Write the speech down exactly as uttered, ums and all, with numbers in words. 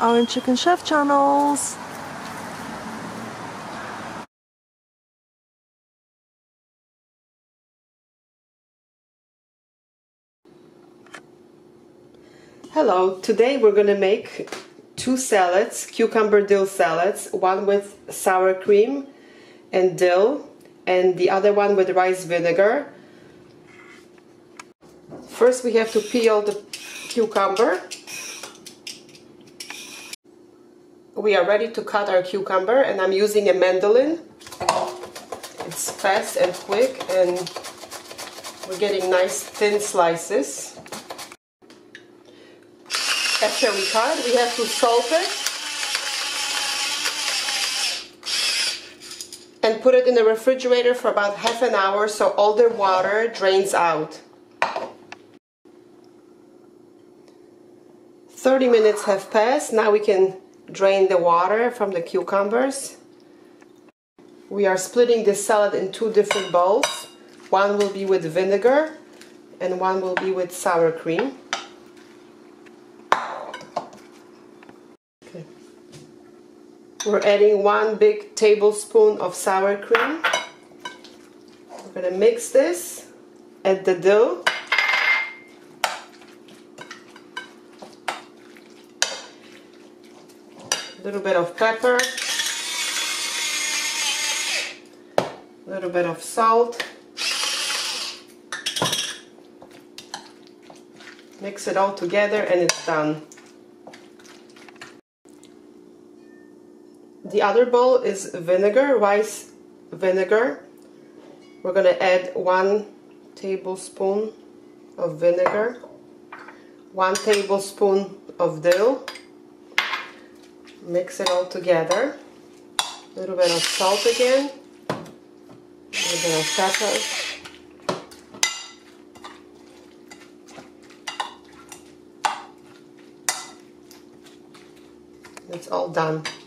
Orange Chicken Chef channels. Hello, today we're going to make two salads, cucumber dill salads, one with sour cream and dill and the other one with rice vinegar. First we have to peel the cucumber. We are ready to cut our cucumber and I'm using a mandolin. It's fast and quick and we're getting nice thin slices. After we cut, we have to salt it and put it in the refrigerator for about half an hour so all the water drains out. thirty minutes have passed. Now we can drain the water from the cucumbers. We are splitting this salad in two different bowls. One will be with vinegar and one will be with sour cream. We're adding one big tablespoon of sour cream. We're going to mix this, add the dill. A little bit of pepper. A little bit of salt. Mix it all together and it's done. The other bowl is vinegar, rice vinegar. We're going to add one tablespoon of vinegar, one tablespoon of dill. Mix it all together. A little bit of salt again, a little bit of pepper. It's all done.